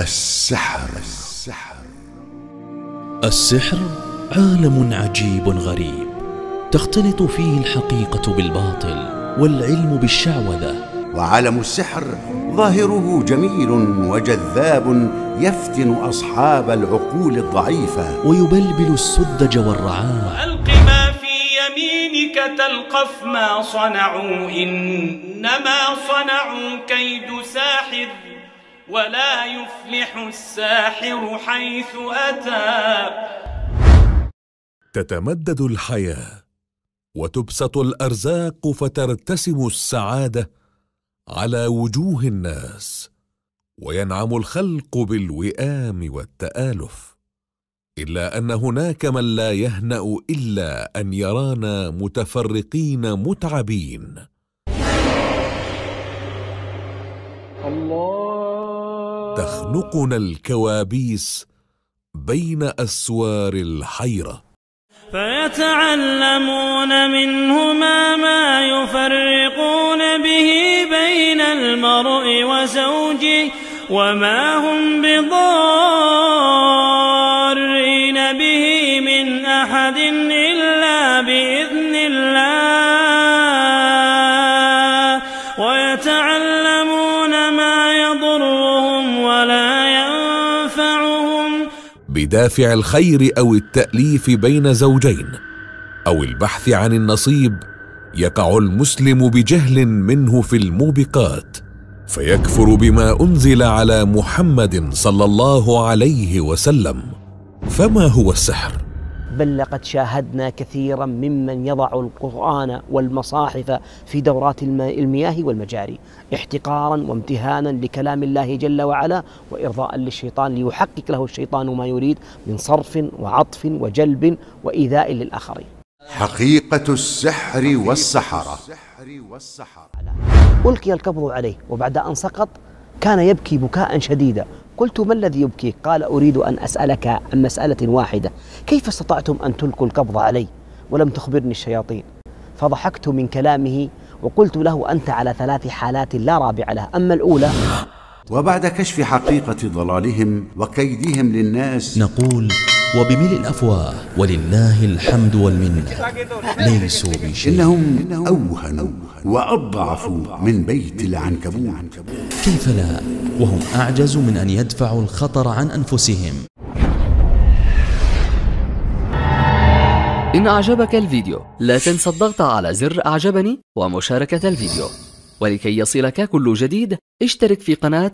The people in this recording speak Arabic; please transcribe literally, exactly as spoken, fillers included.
السحر. السحر السحر عالم عجيب غريب تختلط فيه الحقيقة بالباطل والعلم بالشعوذة. وعالم السحر ظاهره جميل وجذاب يفتن أصحاب العقول الضعيفة ويبلبل السذج والرعاع. ألق ما في يمينك تلقف ما صنعوا إنما صنعوا كيد ساحر ولا يفلح الساحر حيث أتى. تتمدد الحياة وتبسط الأرزاق فترتسم السعادة على وجوه الناس وينعم الخلق بالوئام والتآلف، إلا أن هناك من لا يهنأ إلا أن يرانا متفرقين متعبين. الله تخنقنا الكوابيس بين أسوار الحيرة. فيتعلمون منهما ما يفرقون به بين المرء وزوجه وما هم بضارين به من أحد إلا بإذن الله. ويتعلمون ما يضرهم ولا ينفعهم بدافع الخير أو التأليف بين زوجين أو البحث عن النصيب. يقع المسلم بجهل منه في الموبقات فيكفر بما أنزل على محمد صلى الله عليه وسلم. فما هو السحر؟ بل لقد شاهدنا كثيرا ممن يضع القرآن والمصاحف في دورات المياه والمجاري احتقارا وامتهانا لكلام الله جل وعلا وإرضاء للشيطان ليحقق له الشيطان ما يريد من صرف وعطف وجلب وإيذاء للآخرين. حقيقة السحر والسحرة. ألقي القبض عليه وبعد أن سقط كان يبكي بكاء شديدا. قلت ما الذي يبكيك؟ قال أريد أن أسألك عن مسألة واحدة، كيف استطعتم أن تلقوا القبض علي ولم تخبرني الشياطين؟ فضحكت من كلامه وقلت له أنت على ثلاث حالات لا رابع لها. أما الأولى وبعد كشف حقيقة ضلالهم وكيدهم للناس نقول وبملء الأفواه ولله الحمد والمنة ليسوا بشيء إنهم أوهنوا وأضعفوا من بيت العنكبوت. كيف لا وهم أعجز من أن يدفعوا الخطر عن أنفسهم. إن أعجبك الفيديو لا تنسى الضغط على زر أعجبني ومشاركة الفيديو، ولكي يصلك كل جديد اشترك في قناة